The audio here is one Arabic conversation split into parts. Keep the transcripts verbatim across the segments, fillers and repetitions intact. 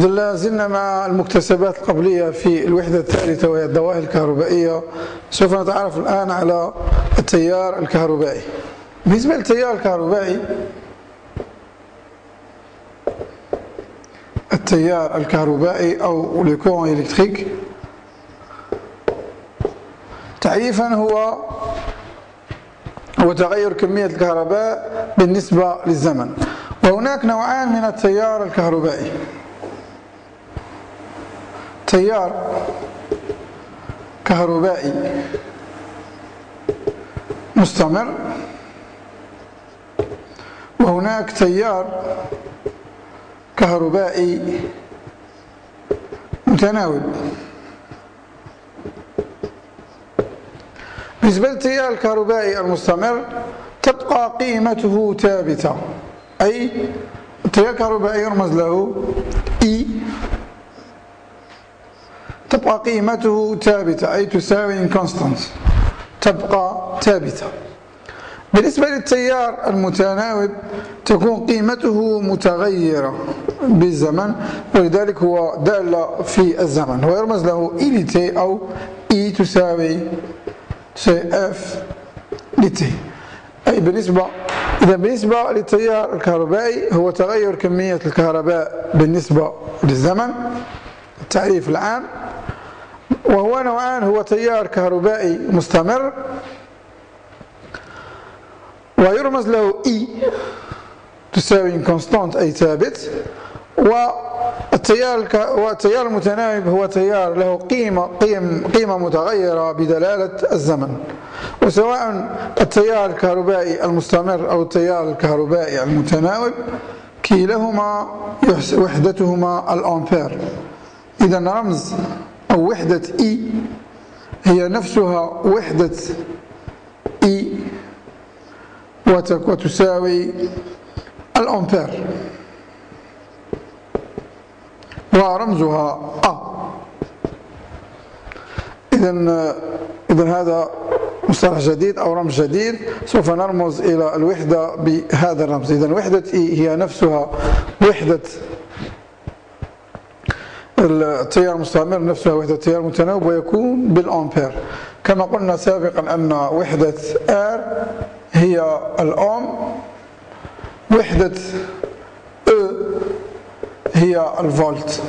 الحمد لله زلنا مع المكتسبات القبلية في الوحدة الثالثة وهي الدوائر الكهربائية. سوف نتعرف الآن على التيار الكهربائي. بالنسبة للتيار الكهربائي التيار الكهربائي أو لو كورون إلكتريك تعريفا هو هو تغير كمية الكهرباء بالنسبة للزمن. وهناك نوعان من التيار الكهربائي: تيار كهربائي مستمر، وهناك تيار كهربائي متناوب. بالنسبة للتيار الكهربائي المستمر تبقى قيمته ثابتة، أي التيار الكهربائي يرمز له إي، تبقى قيمته ثابتة أي تساوي كونستانت، تبقى ثابتة. بالنسبة للتيار المتناوب تكون قيمته متغيرة بالزمن، ولذلك هو دال في الزمن ويرمز له إي لتي أو إي تساوي اف لتي. أي بالنسبة إذا بالنسبة للتيار الكهربائي هو تغير كمية الكهرباء بالنسبة للزمن، التعريف العام. وهو نوعان، هو تيار كهربائي مستمر ويرمز له إي تساوي كونستانت أي ثابت، والتيار والتيار المتناوب هو تيار له قيمة قيم قيمة متغيرة بدلالة الزمن. وسواء التيار الكهربائي المستمر أو التيار الكهربائي المتناوب كلاهما وحدتهما الأمبير. إذا رمز أو وحدة إي هي نفسها وحدة إي وتساوي الأمبير، ورمزها أ. إذا إذا هذا مصطلح جديد أو رمز جديد، سوف نرمز إلى الوحدة بهذا الرمز. إذا وحدة إي هي نفسها وحدة التيار المستمر، نفسها وحدة التيار المتناوب، ويكون بالأمبير. كما قلنا سابقا أن وحدة R هي الأوم، وحدة E هي الفولت،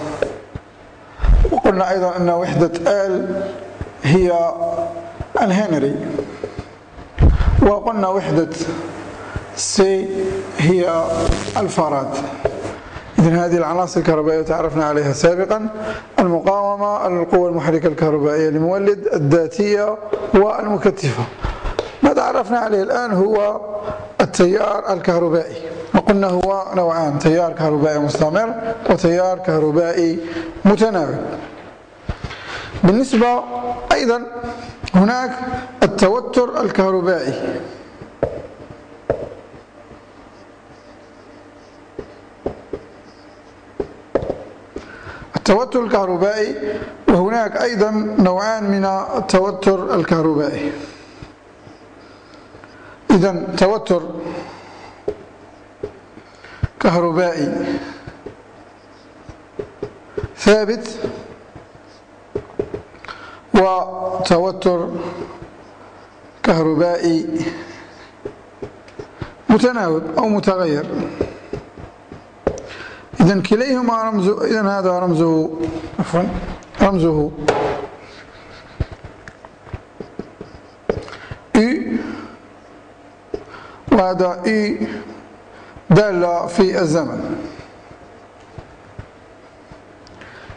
وقلنا أيضا أن وحدة L هي الهنري، وقلنا وحدة C هي الفاراد. إذن هذه العناصر الكهربائية تعرفنا عليها سابقا: المقاومة، القوة المحركة الكهربائية لمولد، الذاتية، والمكتفة. ما تعرفنا عليه الآن هو التيار الكهربائي، وقلنا هو نوعان: تيار كهربائي مستمر وتيار كهربائي متناوب. بالنسبة أيضا هناك التوتر الكهربائي. التوتر الكهربائي وهناك أيضا نوعان من التوتر الكهربائي. إذا توتر كهربائي ثابت وتوتر كهربائي متناوب أو متغير. إذن كليهما رمزه، إذن هذا رمزه عفوا رمزه إي، وهذا إي دالة في الزمن.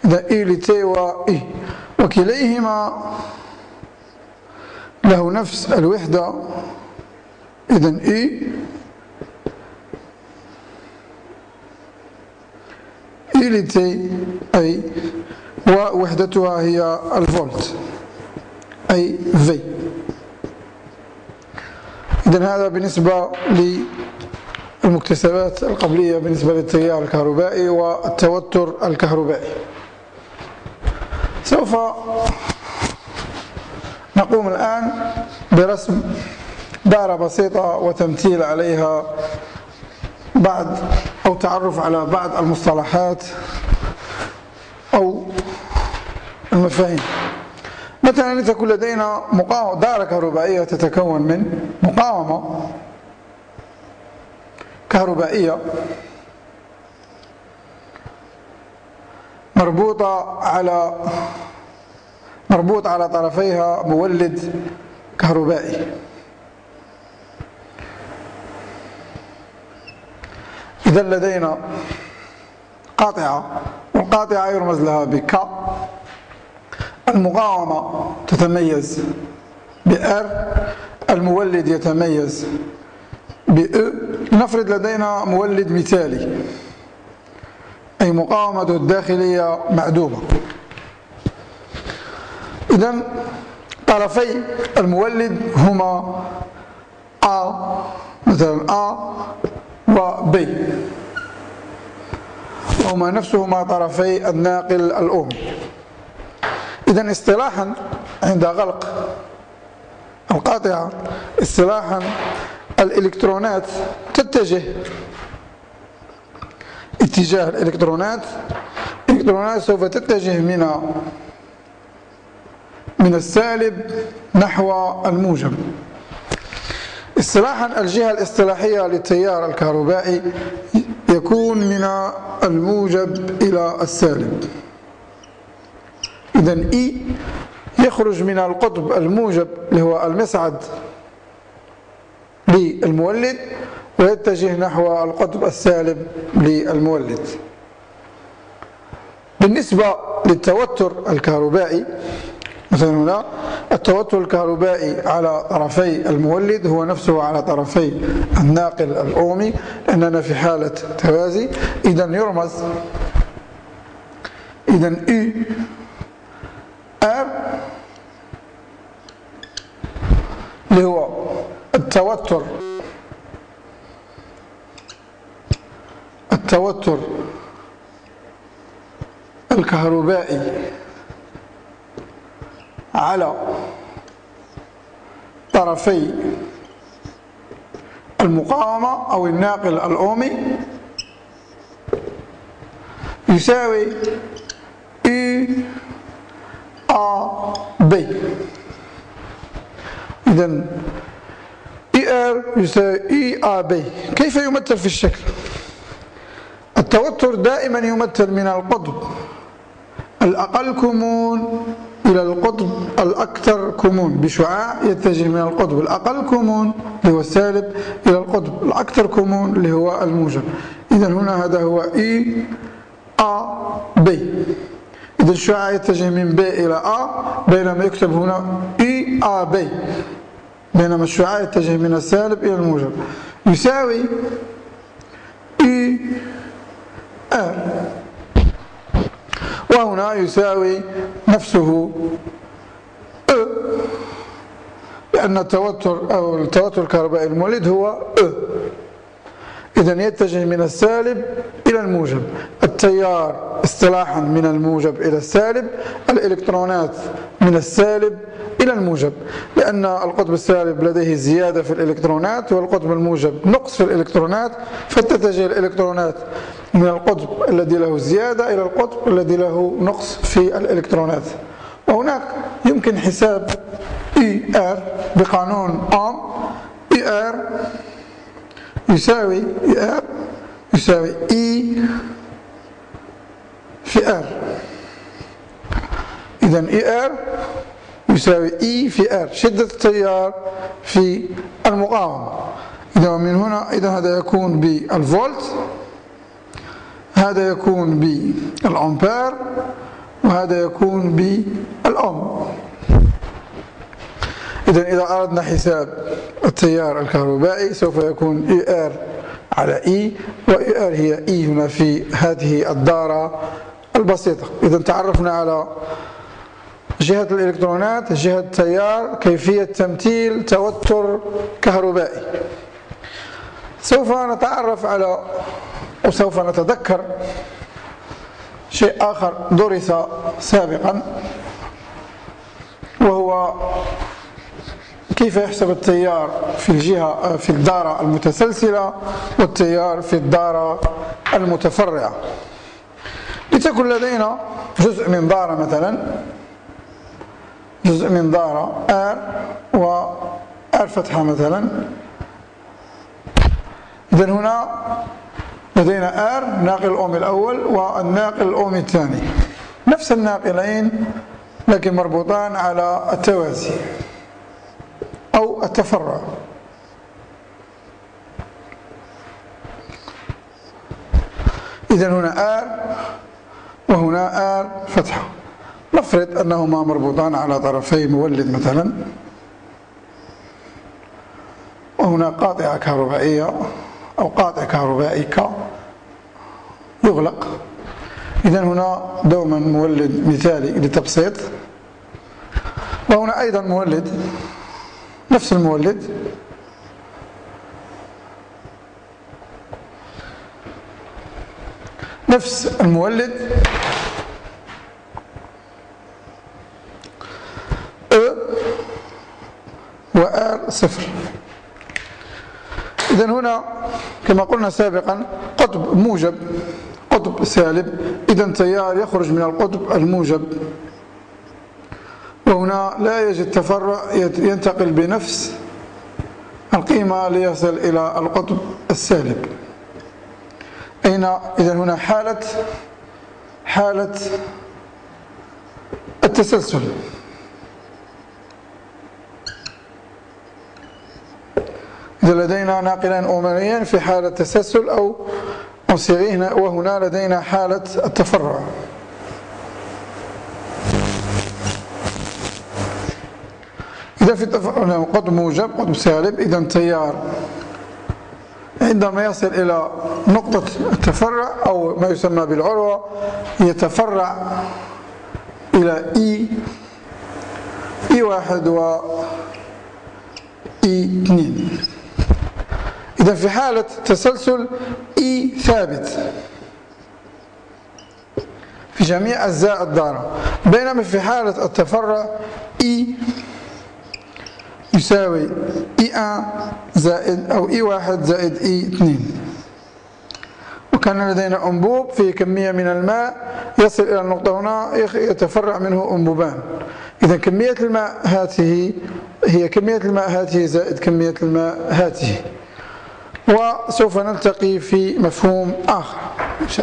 إذا إي لتي وإي، وكليهما له نفس الوحدة. إذن إي إلتي أي، ووحدتها هي الفولت أي في. إذن هذا بالنسبة للمكتسبات القبلية بالنسبة للتيار الكهربائي والتوتر الكهربائي. سوف نقوم الآن برسم دائرة بسيطة وتمثيل عليها بعض أو تعرف على بعض المصطلحات أو المفاهيم. مثلا لتكون لدينا مقاومة دائرة كهربائية تتكون من مقاومة كهربائية مربوطة على مربوط على طرفيها مولد كهربائي. إذا لدينا قاطعة والقاطعة يرمز لها بك، المقاومة تتميز بR، المولد يتميز بE. لنفرض لدينا مولد مثالي أي مقاومته الداخلية معدومة، إذن طرفي المولد هما A مثلا A و B، وهما نفسهما طرفي الناقل الأمي. إذن اصطلاحا عند غلق القاطعة، اصطلاحا الإلكترونات تتجه اتجاه الإلكترونات الإلكترونات سوف تتجه من من السالب نحو الموجب. اصطلاحا الجهة الاصطلاحية للتيار الكهربائي يكون من الموجب إلى السالب. إذن إي يخرج من القطب الموجب اللي هو المسعد للمولد ويتجه نحو القطب السالب للمولد. بالنسبة للتوتر الكهربائي، مثلا هنا التوتر الكهربائي على طرفي المولد هو نفسه على طرفي الناقل الأومي، لأننا في حالة توازي. إذن يرمز إذن إي R اللي هو التوتر التوتر الكهربائي على طرفي المقاومة أو الناقل الأومي يساوي E A B. إذن E R يساوي E A B. كيف يمثل في الشكل؟ التوتر دائما يمثل من القطب الأقل كمون إلى القطب الأكثر كمون بشعاع يتجه من القطب الأقل كمون اللي هو السالب إلى القطب الأكثر كمون اللي هو الموجب. إذن هنا هذا هو E A B. إذا الشعاع يتجه من B إلى A، بينما يكتب هنا E A B، بينما الشعاع يتجه من السالب إلى الموجب، يساوي E R، وهنا يساوي نفسه E، لأن التوتر أو التوتر الكهربائي المولد هو E. إذن يتجه من السالب إلى الموجب. التيار اصطلاحا من الموجب إلى السالب، الإلكترونات من السالب إلى الموجب، لأن القطب السالب لديه زيادة في الإلكترونات والقطب الموجب نقص في الإلكترونات، فتتجه الإلكترونات من القطب الذي له زيادة إلى القطب الذي له نقص في الإلكترونات. وهناك يمكن حساب E R بقانون أم. E R يساوي E R يساوي E في R. إذن E R يساوي E في R، شدة التيار في المقاومة. إذا من هنا إذا هذا يكون بالفولت، هذا يكون بالأمبير، وهذا يكون بالأوم. إذن إذا أردنا حساب التيار الكهربائي سوف يكون E R على E، وER هي E هنا في هذه الدائرة البسيطة. إذن تعرفنا على جهة الإلكترونات، جهة التيار، كيفية تمثيل توتر كهربائي. سوف نتعرف على وسوف نتذكر شيء آخر درس سابقا، وهو كيف يحسب التيار في الجهة في الدائرة المتسلسلة والتيار في الدائرة المتفرعة. لتكن لدينا جزء من دارة مثلا، جزء من دارة ار و ار فتحة مثلا. إذن هنا لدينا ار ناقل الأومي الأول والناقل الأومي الثاني، نفس الناقلين لكن مربوطان على التوازي أو التفرع. إذن هنا ار وهنا ار فتحة. نفرض أنهما مربوطان على طرفي مولد مثلا، وهنا قاطعة كهربائية أو قاطع كهربائي ك يغلق. إذن هنا دوما مولد مثالي للتبسيط، وهنا أيضا مولد نفس المولد. نفس المولد أ وآر صفر. إذن هنا كما قلنا سابقا قطب موجب قطب سالب، إذن تيار يخرج من القطب الموجب، وهنا لا يجد تفرع ينتقل بنفس القيمة ليصل إلى القطب السالب. أين إذن هنا حالة حالة التسلسل. إذا لدينا ناقلين أوميين في حالة تسلسل أو صيغه، وهنا لدينا حالة التفرع. إذا في التفرع قطب موجب قطب سالب، إذا تيار عندما يصل إلى نقطة التفرع أو ما يسمى بالعروة يتفرع إلى إي إي واحد و إي اثنين. إذا في حالة تسلسل إي ثابت في جميع أجزاء الدارة، بينما في حالة التفرع إي يساوي إي واحد زائد أو إي واحد زائد إي اثنين. وكان لدينا أنبوب في كمية من الماء يصل إلى النقطة هنا يتفرع منه أنبوبان. إذا كمية الماء هاته هي كمية الماء هاته زائد كمية الماء هاته. وسوف نلتقي في مفهوم آخر.